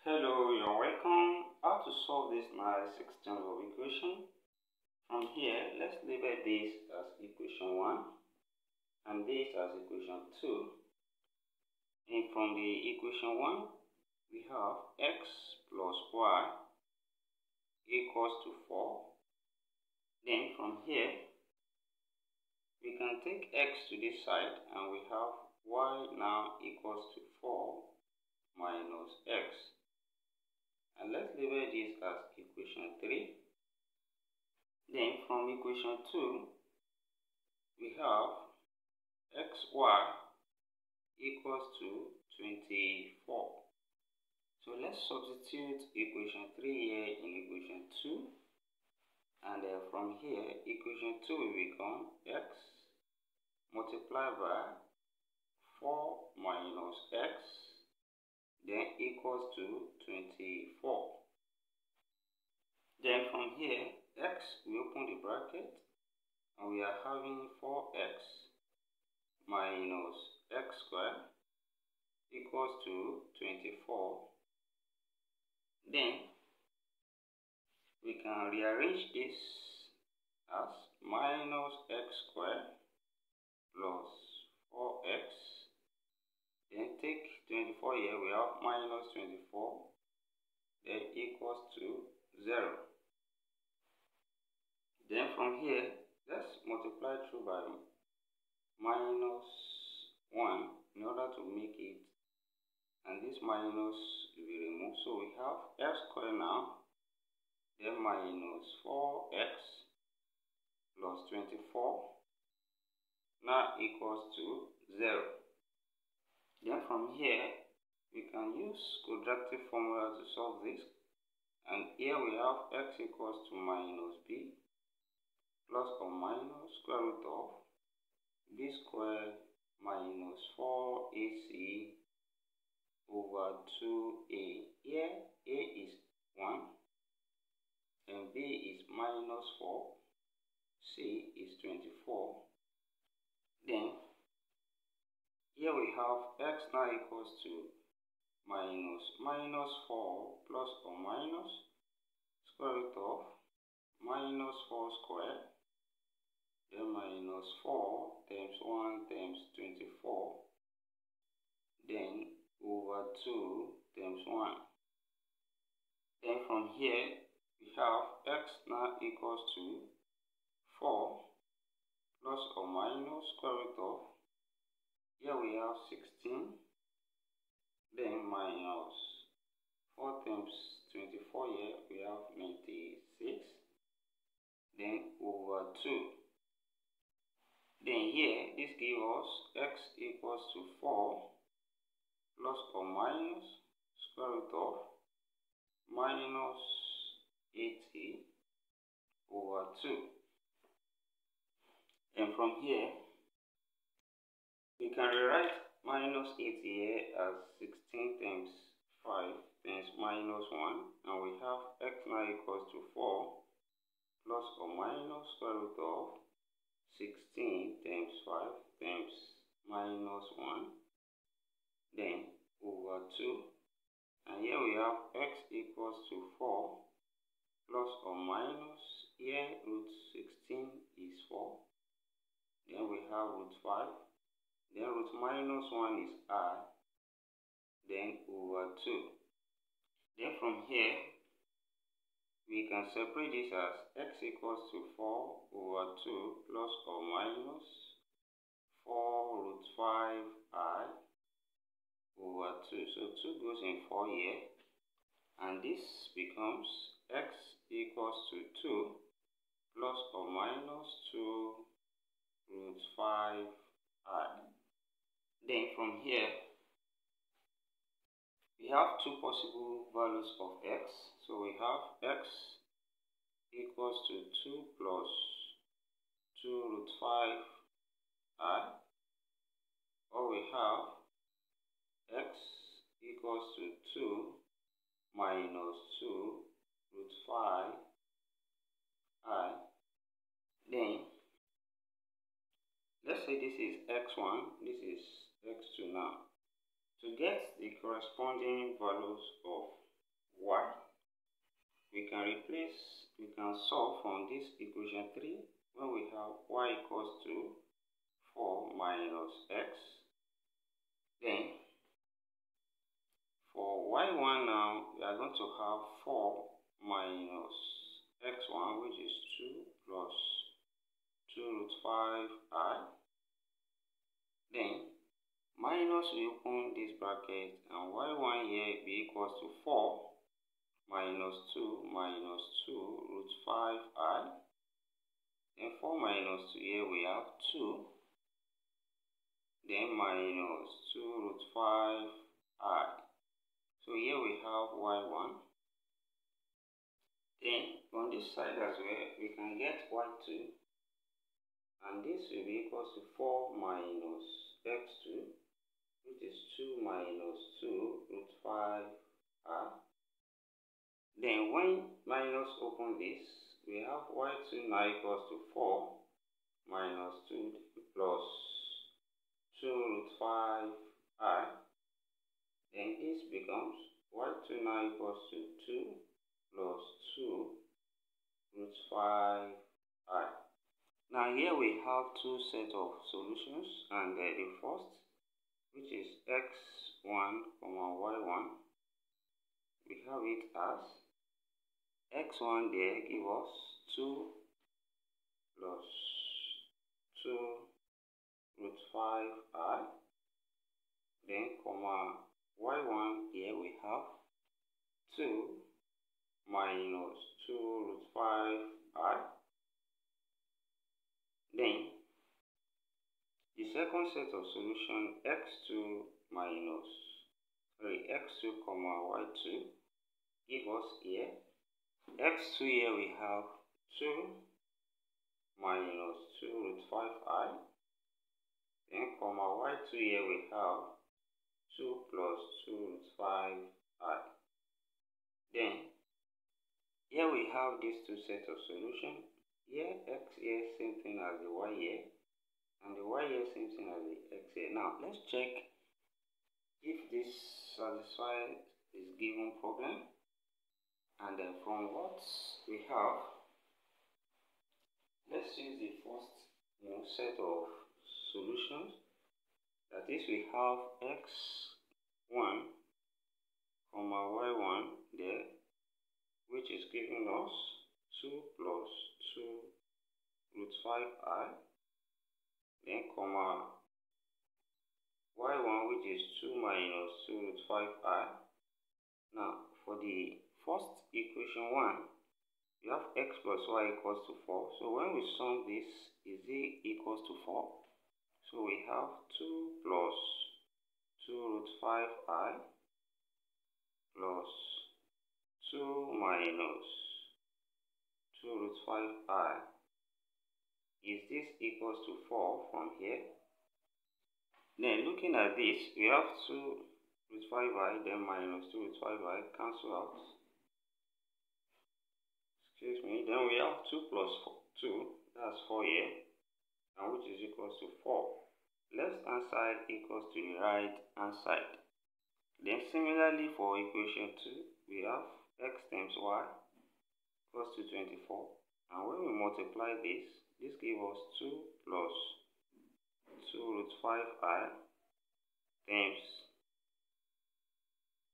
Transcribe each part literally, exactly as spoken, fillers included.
Hello, you're welcome. How to solve this nice external equation? From here, let's label this as equation one and this as equation two. And from the equation one, we have x plus y equals to four. Then from here, we can take x to this side and we have y now equals to four minus x. And let's label this as equation three. Then from equation two, we have xy equals to twenty-four. So let's substitute equation three here in equation two. And then from here, equation two will become x multiplied by four minus x, then equals to twenty-four. Then from here, x, we open the bracket, and we are having four x minus x squared equals to twenty-four. Then we can rearrange this as minus x squared plus four x. Then take twenty-four here, we have minus twenty-four, then equals to zero. Then from here, let's multiply through by minus one in order to make it, and this minus will be removed. So we have x squared now, then minus four x plus twenty-four now equals to zero. Then from here, we can use quadratic formula to solve this. And here we have x equals to minus b plus or minus square root of b squared minus four a c over two a. Here a is one. And b is minus four, c is twenty-four. Then here we have x now equals to minus minus four plus or minus square root of minus four squared, then minus four times one times twenty-four, then over two times one. Then from here, we have x now equals to four plus or minus square root of, here we have sixteen, then minus four times twenty-four, here we have ninety-six, then over two. Then here this gives us x equals to four plus or minus square root of minus eighty over two. And from here, we can rewrite minus eighty here as sixteen times five times minus one, and we have x now equals to four plus or minus square root of sixteen times five times minus one, then over two. And here we have x equals to four plus or minus, here root sixteen is four, then we have root five, then root minus one is I, then over two. Then from here, we can separate this as x equals to four over two plus or minus four root five I over two. So two goes in four here, and this becomes x equals to two plus or minus two root five I. Then from here, we have two possible values of x. So we have x equals to two plus two root five I, or we have x equals to two minus two root five I. Then let's say this is x one, this is x two now. To get the corresponding values of y. We can replace, we can solve from this equation three when we have y equals to four minus x. Then for y one now, we are going to have four minus x one, which is two plus two root five i. Then minus, we open this bracket, and y one here be equals to four minus two minus two root five i. Then four minus two here, we have two. Then minus two root five i. So here we have y one. Then on this side as well, we can get y two. And this will be equals to four minus x two, which is two minus two root five i. Then when minus open this, we have y two now equals to four minus two plus two root five i. Then this becomes y two now equals to two plus two root five i. Now here we have two sets of solutions, and uh, the first, which is x one comma y one, we have it as x one there give us two plus two root five i. Then comma y one here, we have two minus two root five i. Then the second set of solution, x two minus sorry x two comma y two, give us here x two here, we have two minus two root five i. Then comma y two here, we have two plus two root five i. Then here we have these two sets of solution. Here x here, same thing as the y here, and the y here, same thing as the x here. Now let's check if this satisfies this given problem. And then from what we have, let's use the first you know, set of solutions. That is, we have x one comma y one there, which is giving us two plus two root five i. Then comma y one, which is two minus two root five i. Now for the first equation one, we have x plus y equals to four. So when we sum this, is it equals to four? So we have two plus two root five i plus two minus two root five i. Is this equals to four from here? Then looking at this, we have two root five i, then minus two root five i, cancel out. Excuse me. Then we have two plus four, two, that's four here, and which is equals to four. Left hand side equals to the right hand side. Then similarly for equation two, we have x times y equals to twenty-four, and when we multiply this, this gives us two plus two root five i times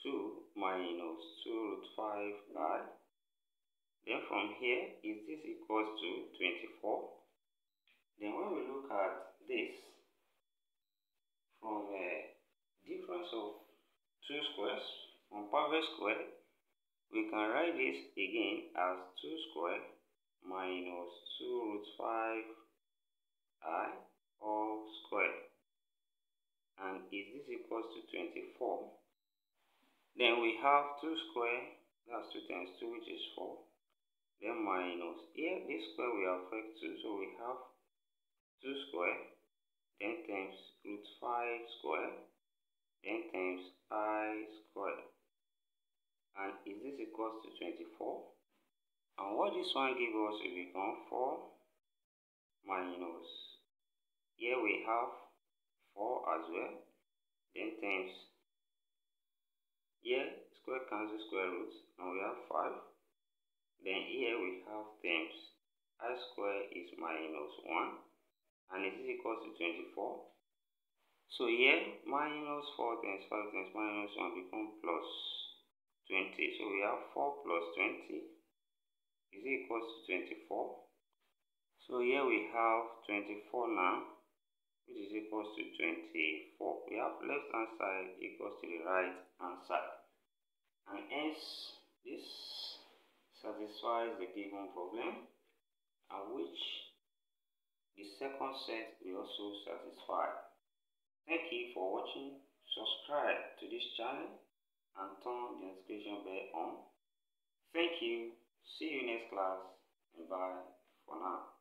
two minus two root five i. Then from here, is this equals to twenty-four? Then when we look at this from a difference of two squares, from perfect square, we can write this again as two square minus two root five i all square, and is this equals to twenty-four? Then we have two square, that's two times two, which is four. Then minus here, this square we have two, so we have two square, then times root five square, then times I square, and is this equals to twenty-four? And what this one gives us will become four minus, here we have four as well, then times, here square cancel square roots and we have five. Then here we have terms. I square is minus one and it is equal to twenty-four. So here minus four times five times minus one becomes plus twenty. So we have four plus twenty is equal to twenty-four. So here we have twenty-four now, which is equal to twenty-four. We have left hand side equals to the right hand side, and hence this satisfies the given problem, and which the second set will also satisfy. Thank you for watching. Subscribe to this channel and turn the notification bell on. Thank you. See you next class, and bye for now.